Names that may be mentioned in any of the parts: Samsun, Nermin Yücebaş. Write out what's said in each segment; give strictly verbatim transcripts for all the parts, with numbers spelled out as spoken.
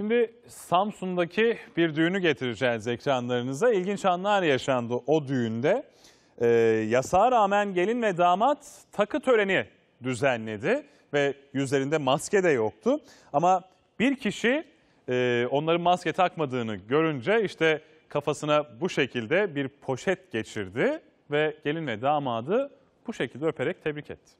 Şimdi Samsun'daki bir düğünü getireceğiz ekranlarınıza. İlginç anlar yaşandı o düğünde. Ee, yasağa rağmen gelin ve damat takı töreni düzenledi ve yüzlerinde maske de yoktu. Ama bir kişi e, onların maske takmadığını görünce işte kafasına bu şekilde bir poşet geçirdi ve gelin ve damadı bu şekilde öperek tebrik etti.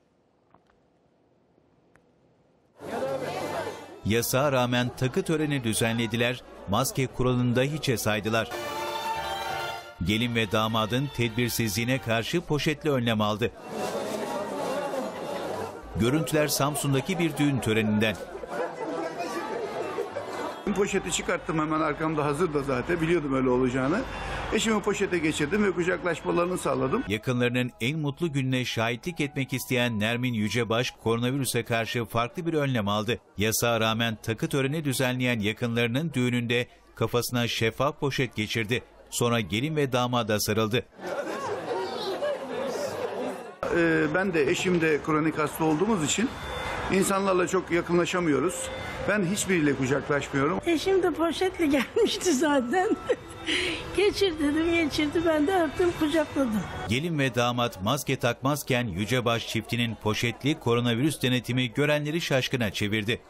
Yasağa rağmen takı töreni düzenlediler, maske kuralını da hiçe saydılar. Gelin ve damadın tedbirsizliğine karşı poşetle önlem aldı. Görüntüler Samsun'daki bir düğün töreninden. Poşeti çıkarttım, hemen arkamda hazırdı zaten, biliyordum öyle olacağını. Eşimi poşete geçirdim ve kucaklaşmalarını sağladım. Yakınlarının en mutlu gününe şahitlik etmek isteyen Nermin Yücebaş koronavirüse karşı farklı bir önlem aldı. Yasağa rağmen takı töreni düzenleyen yakınlarının düğününde kafasına şeffaf poşet geçirdi. Sonra gelin ve damada sarıldı. Ee, ben de eşim de kronik hasta olduğumuz için insanlarla çok yakınlaşamıyoruz. Ben hiçbiriyle kucaklaşmıyorum. Eşim de poşetle gelmişti zaten. Geçir dedim, geçirdi. Ben de öptüm, kucakladım. Gelin ve damat maske takmazken Yücebaş çiftinin poşetli koronavirüs denetimi görenleri şaşkına çevirdi.